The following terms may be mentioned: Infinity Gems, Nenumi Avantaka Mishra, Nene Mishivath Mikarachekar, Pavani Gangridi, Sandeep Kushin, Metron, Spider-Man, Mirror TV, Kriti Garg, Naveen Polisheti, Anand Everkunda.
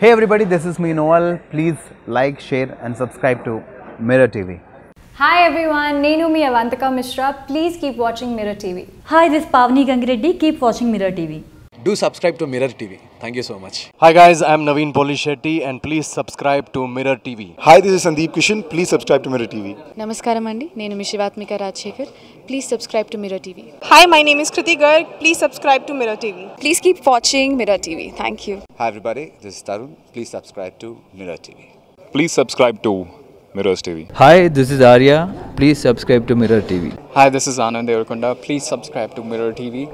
Hey everybody, this is me Noel. Please like, share and subscribe to Mirror TV. Hi everyone, Nenumi Avantaka Mishra. Please keep watching Mirror TV. Hi, this is Pavani Gangridi. Keep watching Mirror TV. Do subscribe to Mirror TV. Thank you so much. Hi guys, I am Naveen Polisheti and please subscribe to Mirror TV. Hi, this is Sandeep Kushin. Please subscribe to Mirror TV. Namaskaram andi. Nene Mishivath Mikarachekar. Please subscribe to Mirror TV. Hi, my name is Kriti Garg. Please subscribe to Mirror TV. Please keep watching Mirror TV. Thank you. Hi everybody, this is Tarun. Please subscribe to Mirror TV. Please subscribe to Mirrors TV. Hi, this is Arya. Please subscribe to Mirror TV. Hi, this is Anand Everkunda. Please subscribe to Mirror TV.